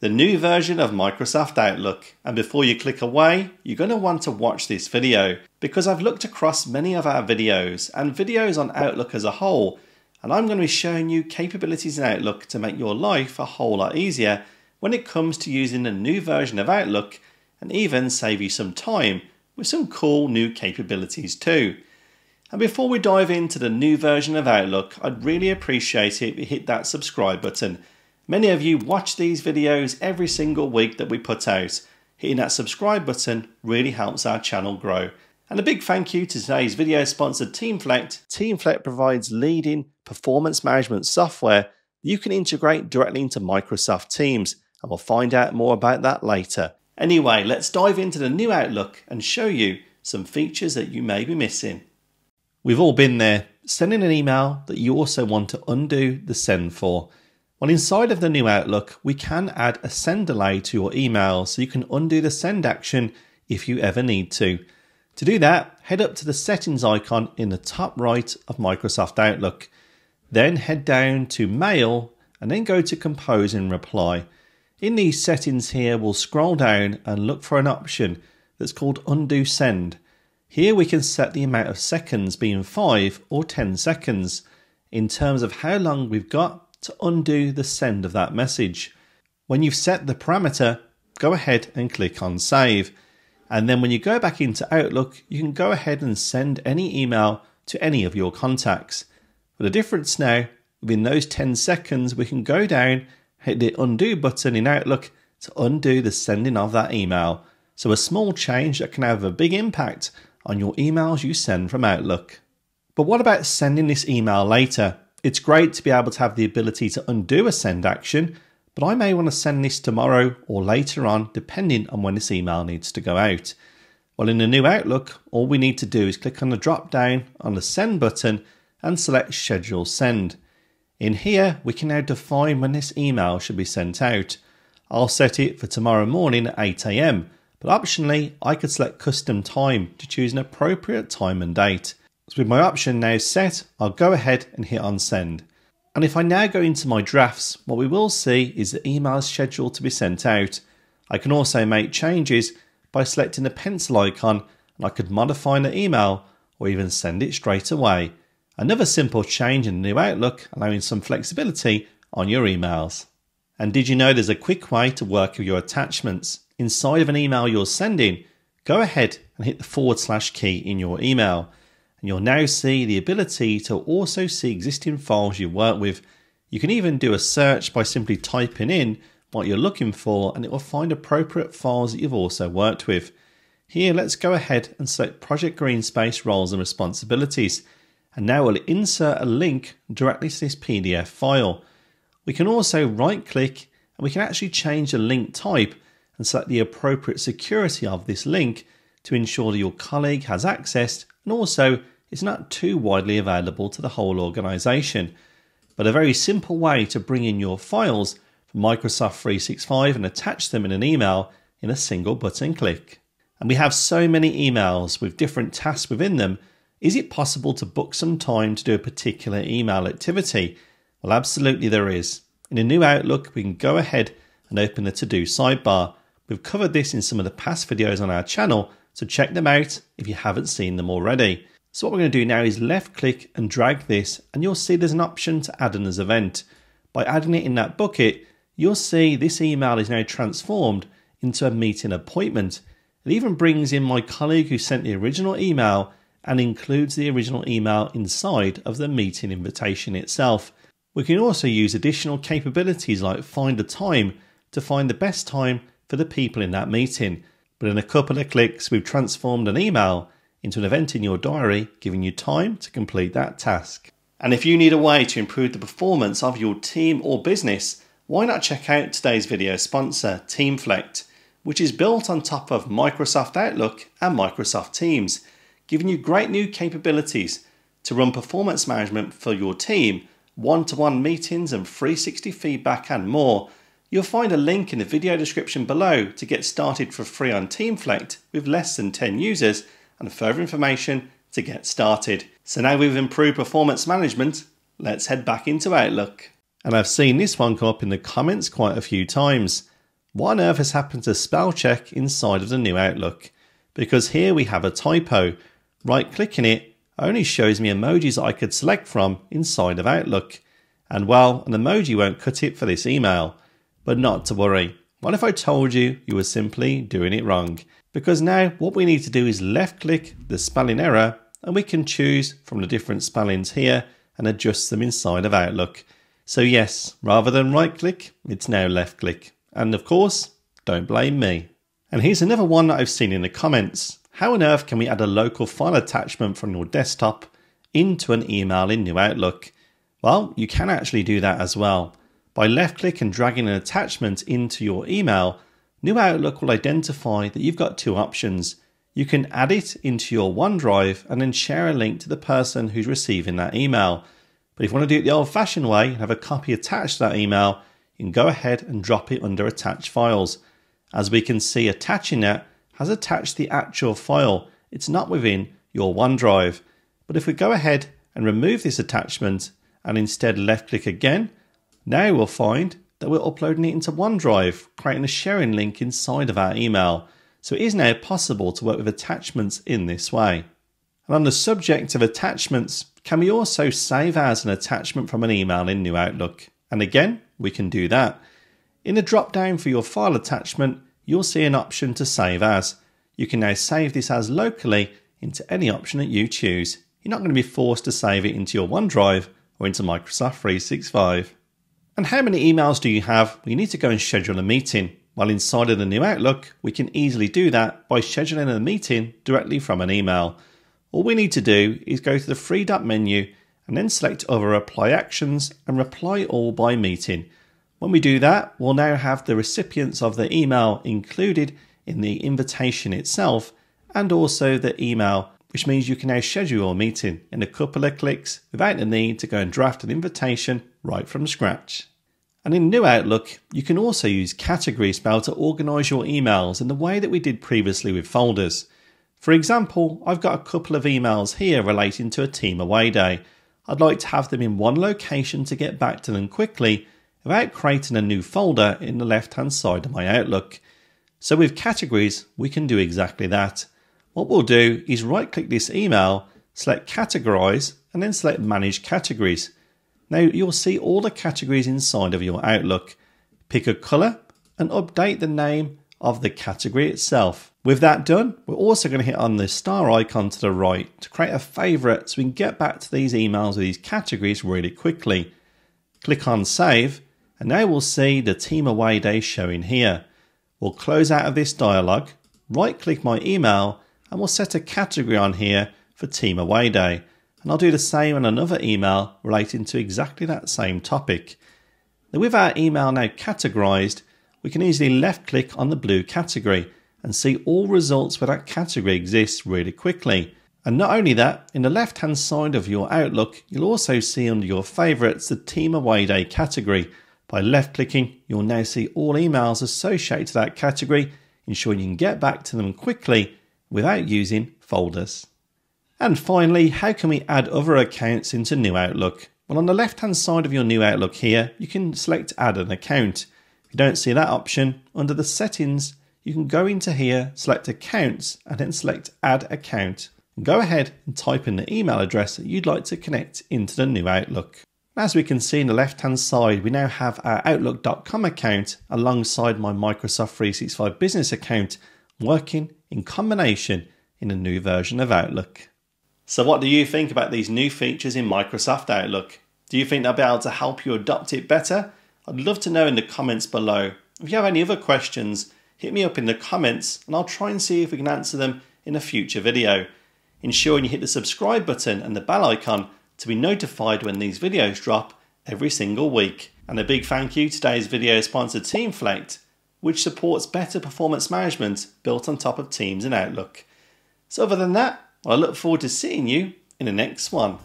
the new version of Microsoft Outlook. And before you click away, you're going to want to watch this video, because I've looked across many of our videos and videos on Outlook as a whole, and I'm going to be showing you capabilities in Outlook to make your life a whole lot easier when it comes to using a new version of Outlook, and even save you some time with some cool new capabilities too. And before we dive into the new version of Outlook, I'd really appreciate it if you hit that subscribe button. Many of you watch these videos every single week that we put out. Hitting that subscribe button really helps our channel grow. And a big thank you to today's video sponsor, Teamflect. Teamflect provides leading performance management software you can integrate directly into Microsoft Teams, and we'll find out more about that later. Anyway, let's dive into the new Outlook and show you some features that you may be missing. We've all been there, sending an email that you also want to undo the send for. Well, inside of the new Outlook, we can add a send delay to your email so you can undo the send action if you ever need to. To do that, head up to the settings icon in the top right of Microsoft Outlook. Then head down to Mail and then go to Compose and Reply. In these settings here, we'll scroll down and look for an option that's called Undo Send. Here we can set the amount of seconds being 5 or 10 seconds in terms of how long we've got to undo the send of that message. When you've set the parameter, go ahead and click on Save. And then when you go back into Outlook, you can go ahead and send any email to any of your contacts. But the difference now, within those 10 seconds, we can go down, hit the undo button in Outlook to undo the sending of that email. So a small change that can have a big impact on your emails you send from Outlook. But what about sending this email later? It's great to be able to have the ability to undo a send action, but I may want to send this tomorrow or later on, depending on when this email needs to go out. Well, in the new Outlook, all we need to do is click on the drop down on the send button and select schedule send. In here, we can now define when this email should be sent out. I'll set it for tomorrow morning at 8 AM, but optionally, I could select custom time to choose an appropriate time and date. So with my option now set, I'll go ahead and hit on send. And if I now go into my drafts, what we will see is the email is scheduled to be sent out. I can also make changes by selecting the pencil icon, and I could modify the email or even send it straight away. Another simple change in the new Outlook, allowing some flexibility on your emails. And did you know there's a quick way to work with your attachments? Inside of an email you're sending, go ahead and hit the /key in your email, and you'll now see the ability to also see existing files you work with. You can even do a search by simply typing in what you're looking for, and it will find appropriate files that you've also worked with. Here, let's go ahead and select Project Greenspace Roles and Responsibilities. And now we'll insert a link directly to this PDF file. We can also right click and we can actually change the link type and select the appropriate security of this link to ensure that your colleague has access, and also it's not too widely available to the whole organization. But a very simple way to bring in your files from Microsoft 365 and attach them in an email in a single button click. And we have so many emails with different tasks within them. Is it possible to book some time to do a particular email activity? Well, absolutely there is. In a new Outlook, we can go ahead and open the to-do sidebar. We've covered this in some of the past videos on our channel, so check them out if you haven't seen them already. So what we're going to do now is left click and drag this, and you'll see there's an option to add an as event. By adding it in that bucket, you'll see this email is now transformed into a meeting appointment. It even brings in my colleague who sent the original email and includes the original email inside of the meeting invitation itself. We can also use additional capabilities like find a time to find the best time for the people in that meeting. But in a couple of clicks, we've transformed an email into an event in your diary, giving you time to complete that task. And if you need a way to improve the performance of your team or business, why not check out today's video sponsor, Teamflect, which is built on top of Microsoft Outlook and Microsoft Teams, giving you great new capabilities to run performance management for your team, one-to-one meetings and 360 feedback and more. You'll find a link in the video description below to get started for free on Teamflect with less than 10 users and further information to get started. So now we've improved performance management, let's head back into Outlook. And I've seen this one come up in the comments quite a few times. What on earth has happened to spell check inside of the new Outlook? Because here we have a typo. Right clicking it only shows me emojis that I could select from inside of Outlook. And well, an emoji won't cut it for this email. But not to worry. What if I told you you were simply doing it wrong? Because now what we need to do is left click the spelling error and we can choose from the different spellings here and adjust them inside of Outlook. So yes, rather than right click, it's now left click. And of course, don't blame me. And here's another one that I've seen in the comments. How on earth can we add a local file attachment from your desktop into an email in New Outlook? Well, you can actually do that as well. By left click and dragging an attachment into your email, New Outlook will identify that you've got two options. You can add it into your OneDrive and then share a link to the person who's receiving that email. But if you want to do it the old-fashioned way and have a copy attached to that email, you can go ahead and drop it under attach files. As we can see, attaching it has attached the actual file. It's not within your OneDrive. But if we go ahead and remove this attachment and instead left click again, now we'll find that we're uploading it into OneDrive, creating a sharing link inside of our email. So it is now possible to work with attachments in this way. And on the subject of attachments, can we also save as an attachment from an email in New Outlook? And again, we can do that. In the drop down for your file attachment, you'll see an option to save as. You can now save this as locally into any option that you choose. You're not going to be forced to save it into your OneDrive or into Microsoft 365. And how many emails do you have? You need to go and schedule a meeting. Well, inside of the new Outlook, we can easily do that by scheduling a meeting directly from an email. All we need to do is go to the three-dot menu and then select other reply actions and reply all by meeting. When we do that, we'll now have the recipients of the email included in the invitation itself and also the email, which means you can now schedule a meeting in a couple of clicks without the need to go and draft an invitation right from scratch. And in New Outlook, you can also use category spell to organize your emails in the way that we did previously with folders. For example, I've got a couple of emails here relating to a team away day. I'd like to have them in one location to get back to them quickly without creating a new folder in the left-hand side of my Outlook. So with categories, we can do exactly that. What we'll do is right-click this email, select Categorize, and then select Manage Categories. Now you'll see all the categories inside of your Outlook. Pick a color and update the name of the category itself. With that done, we're also going to hit on the star icon to the right to create a favorite so we can get back to these emails with these categories really quickly. Click on Save, and now we'll see the team away day showing here. We'll close out of this dialog, right-click my email, and we'll set a category on here for team away day. And I'll do the same on another email relating to exactly that same topic. Now, with our email now categorized, we can easily left-click on the blue category and see all results where that category exists really quickly. And not only that, in the left-hand side of your Outlook, you'll also see under your favorites the Team Away Day category. By left-clicking, you'll now see all emails associated to that category, ensuring you can get back to them quickly without using folders. And finally, how can we add other accounts into New Outlook? Well, on the left-hand side of your New Outlook here, you can select Add an Account. If you don't see that option, under the Settings, you can go into here, select Accounts, and then select Add Account. And go ahead and type in the email address that you'd like to connect into the new Outlook. As we can see in the left-hand side, we now have our Outlook.com account alongside my Microsoft 365 business account working in combination in a new version of Outlook. So what do you think about these new features in Microsoft Outlook? Do you think they'll be able to help you adopt it better? I'd love to know in the comments below. If you have any other questions, hit me up in the comments and I'll try and see if we can answer them in a future video. Ensure you hit the subscribe button and the bell icon to be notified when these videos drop every single week. And a big thank you to today's video sponsor Teamflect, which supports better performance management built on top of Teams and Outlook. So other than that, I look forward to seeing you in the next one.